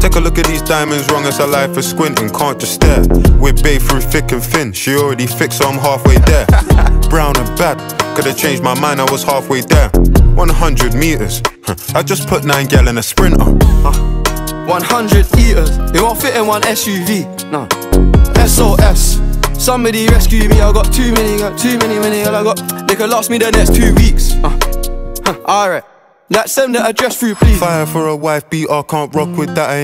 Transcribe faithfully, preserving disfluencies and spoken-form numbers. Take a look at these diamonds, wrong as a life for squinting, can't just stare. We're babe through thick and thin, she already fixed so I'm halfway there. Brown and bad, could've changed my mind, I was halfway there. One hundred meters, I just put nine gal in a sprinter. One hundred eaters, it won't fit in one S U V, no. S O S, somebody rescue me, I got too many, got too many, many I got. They could last me the next two weeks, uh. Alright, let's send the address through please. Fire for a wife beater, can't rock with that, I ain't